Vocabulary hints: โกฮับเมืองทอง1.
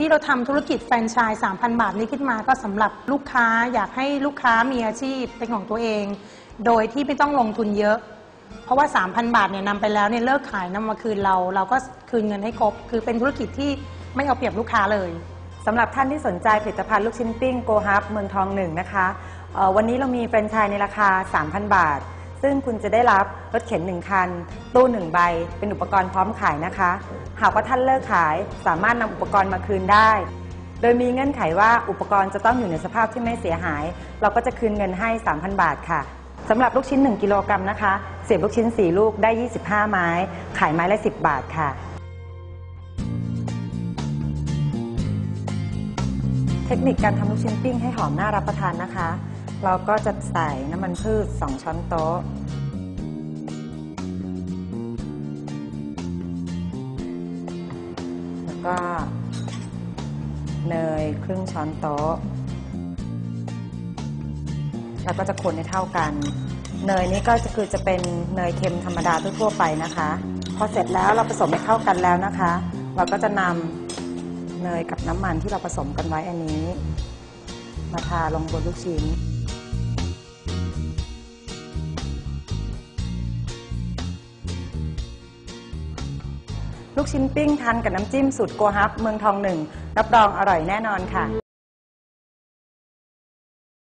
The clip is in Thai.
ที่เราทำธุรกิจแฟรนไชส์ 3,000 บาทนี้ขึ้นมาก็สำหรับลูกค้าอยากให้ลูกค้ามีอาชีพเป็นของตัวเองโดยที่ไม่ต้องลงทุนเยอะเพราะว่า 3,000 บาทเนี่ยนำไปแล้วเนี่ยเลิกขายนำมาคืนเราก็คืนเงินให้ครบคือเป็นธุรกิจที่ไม่เอาเปรียบลูกค้าเลยสำหรับท่านที่สนใจผลิตภัณฑ์ลูกชิ้นปิ้งโกฮับเมืองทอง1นะคะวันนี้เรามีแฟรนไชส์ในราคา 3,000 บาทซึ่งคุณจะได้รับรถเข็น1คันตู้1ใบเป็นอุปกรณ์พร้อมขายนะคะหากว่าท่านเลิกขายสามารถนำอุปกรณ์มาคืนได้โดยมีเงื่อนไขว่าอุปกรณ์จะต้องอยู่ในสภาพที่ไม่เสียหายเราก็จะคืนเงินให้ 3,000 บาทค่ะสำหรับลูกชิ้น1กิโลกรัมนะคะเสียบลูกชิ้น4ลูกได้25ไม้ขายไม้ละ10บาทค่ะเทคนิคการทำลูกชิ้นปิ้งให้หอมน่ารับประทานนะคะเราก็จะใส่น้ำมันพืช2ช้อนโต๊ะแล้วก็เนยครึ่งช้อนโต๊ะแล้วก็จะคนให้เท่ากันเนยนี่ก็จะเป็นเนยเค็มธรรมดาทั่วไปนะคะพอเสร็จแล้วเราผสมให้เข้ากันแล้วนะคะเราก็จะนำเนยกับน้ำมันที่เราผสมกันไว้อันนี้มาทาลงบนลูกชิ้นลูกชิ้นปิ้งทานกับน้ำจิ้มสูตรโกฮับเมืองทอง1รับรองอร่อยแน่นอนค่ะ